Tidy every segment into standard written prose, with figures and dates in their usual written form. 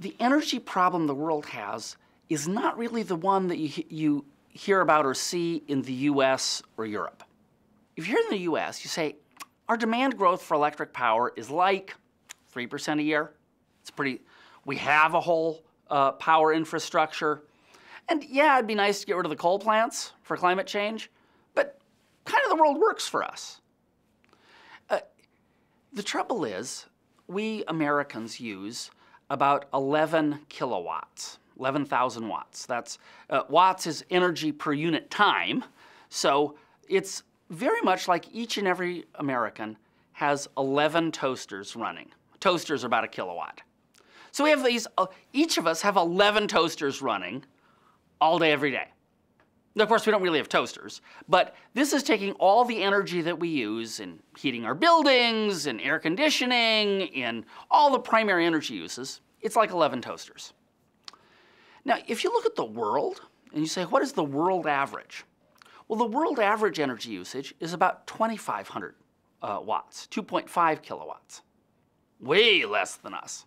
The energy problem the world has is not really the one that you hear about or see in the US or Europe. If you're in the US, you say, our demand growth for electric power is like 3% a year. It's pretty, we have a whole power infrastructure. And yeah, it'd be nice to get rid of the coal plants for climate change, but kind of the world works for us. The trouble is, we Americans use about 11 kilowatts, 11,000 watts. That's, watts is energy per unit time. So it's very much like each and every American has 11 toasters running. Toasters are about a kilowatt. So we have these, each of us have 11 toasters running all day, every day. Now, of course, we don't really have toasters, but this is taking all the energy that we use in heating our buildings, in air conditioning, in all the primary energy uses. It's like 11 toasters. Now, if you look at the world and you say, what is the world average? Well, the world average energy usage is about 2,500 watts, 2.5 kilowatts, way less than us.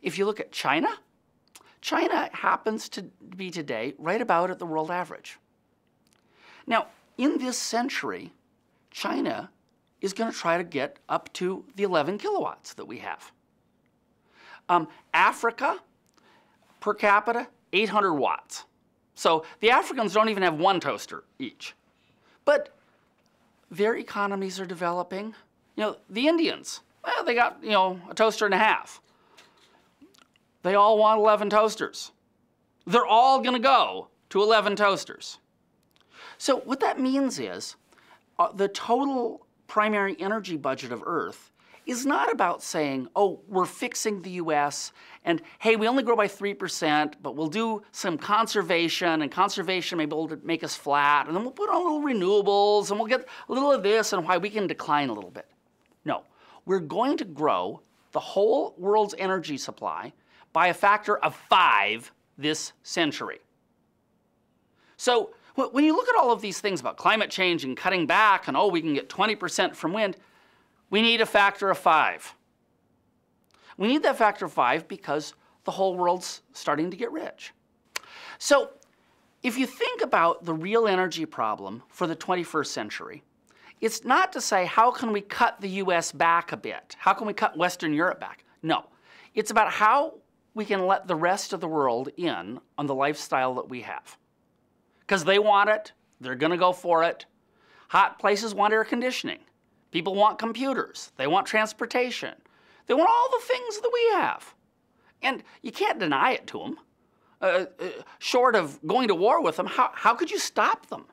If you look at China, China happens to be today right about at the world average. Now, in this century, China is going to try to get up to the 11 kilowatts that we have. Africa, per capita, 800 watts. So the Africans don't even have one toaster each. But their economies are developing. You know, the Indians, well, they got, you know, a toaster and a half. They all want 11 toasters. They're all going to go to 11 toasters. So what that means is the total primary energy budget of Earth is not about saying, oh, we're fixing the US, and hey, we only grow by 3%, but we'll do some conservation, and conservation may be able to make us flat, and then we'll put on little renewables, and we'll get a little of this, and why we can decline a little bit. No, we're going to grow the whole world's energy supply by a factor of 5 this century. So when you look at all of these things about climate change and cutting back and, oh, we can get 20% from wind, we need a factor of 5. We need that factor of 5 because the whole world's starting to get rich. So if you think about the real energy problem for the 21st century, it's not to say how can we cut the US back a bit? How can we cut Western Europe back? No, it's about how we can let the rest of the world in on the lifestyle that we have. Because they want it, they're gonna go for it. Hot places want air conditioning. People want computers, they want transportation. They want all the things that we have. And you can't deny it to them. Short of going to war with them, how could you stop them?